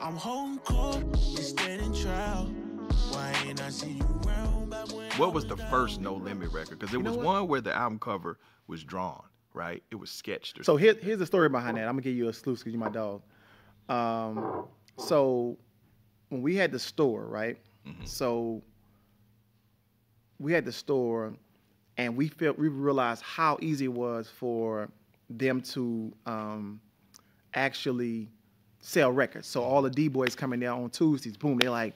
I'm home court, she's standing trial. Why ain't I see you round back when? What was the first No Limit record? Because it was one where the album cover was drawn, right? It was sketched. Or so here's the story behind that. I'm gonna give you a sleuth because you're my dog. So when we had the store, right? Mm-hmm. So we had the store, and we realized how easy it was for them to actually sell records. So all the D-boys coming there on Tuesdays, boom, they're like,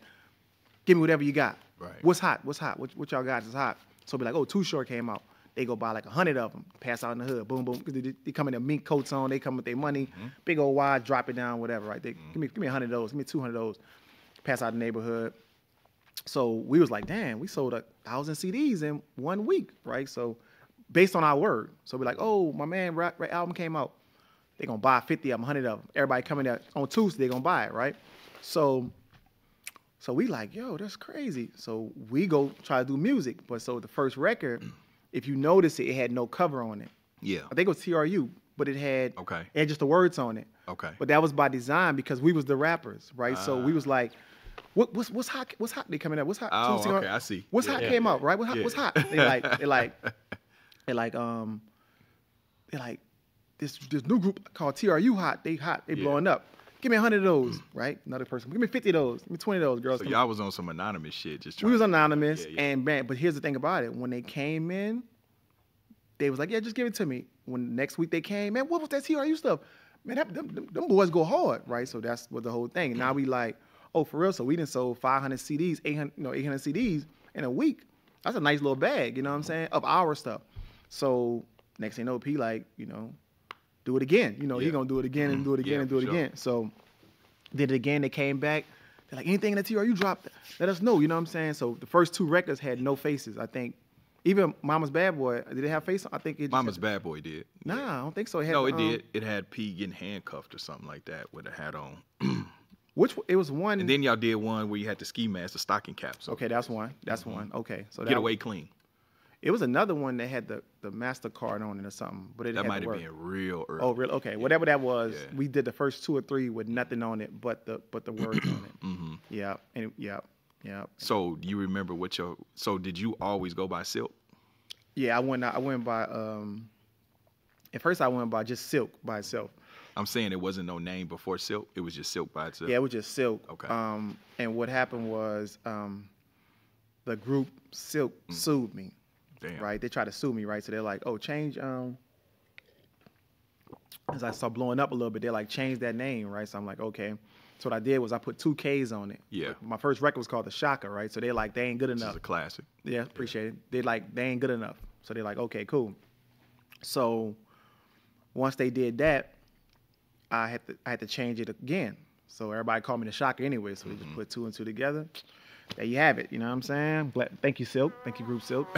give me whatever you got. Right. What's hot? What's hot? What y'all got is hot. So be like, oh, Too Short came out. They go buy like 100 of them, pass out in the hood, boom, boom. They come in their mink coats on, they come with their money, big old wide, drop it down, whatever, right? They, give me 100 of those, give me 200 of those, pass out the neighborhood. So we was like, damn, we sold 1,000 CDs in 1 week, right? So based on our word. So we're like, oh, my man, right album came out. They're going to buy 50 of them, 100 of them. Everybody coming out on Tuesday, they're going to buy it, right? So we like, yo, that's crazy. So we go try to do music. But so the first record, if you notice it, it had no cover on it. Yeah. I think it was TRU, but it had, it had just the words on it. Okay. But that was by design because we was the rappers, right? So we was like, what's hot? What's hot? They coming out. What's hot? Oh, okay, I see. What's hot came out, right? What's hot? They like this new group called TRU hot. They blowing up. Give me 100 of those, right? Another person, give me 50 of those, give me 20 of those, girls. So y'all was on some anonymous shit, just trying. We was anonymous, and man, but here's the thing about it: when they came in, they was like, "Yeah, just give it to me." When next week they came, man, what was that TRU stuff? Man, them boys go hard, right? So that's what the whole thing. And now we like, oh, for real? So we done sold 500 CDs, 800 CDs in a week. That's a nice little bag, you know what I'm saying, of our stuff. So next thing you know, P like, you know, do it again. You know, he gonna do it again and do it again and do it again. So did it again, they came back. They're like, anything that TRU dropped, let us know, you know what I'm saying? So the first two records had no faces, I think. Even Mama's Bad Boy, did it have face? I think it just Mama's Bad Boy did. Nah, I don't think so. It had, no, it did. It had P getting handcuffed or something like that with a hat on. Which it was one. And then y'all did one where you had the ski mask, the stocking caps. Okay, that's one. That's one. Okay, so Get Away Clean. It was another one that had the MasterCard on it or something, but it that might have been real early. Oh, really? Okay, whatever that was, we did the first two or three with nothing on it but the words on it. Yeah. So you remember what your? So did you always go by Silk? Yeah, I went by. At first, I went by just Silk by itself. I'm saying it wasn't no name before Silk. It was just Silk by itself. Yeah, it was just Silk. Okay. And what happened was the group Silk sued me. Damn. Right? They tried to sue me, right? So they're like, oh, change. As I start blowing up a little bit, they're like, change that name, right? So I'm like, okay. So what I did was I put two Ks on it. Yeah. Like, my first record was called The Shocker, right? So they're like, they ain't good enough. This is a classic. Yeah, appreciate it. They're like, they ain't good enough. So they're like, okay, cool. So once they did that, I had to change it again. So everybody called me The Shocker anyway. So we just put two and two together. There you have it. You know what I'm saying? Thank you, Silk. Thank you, Group Silk.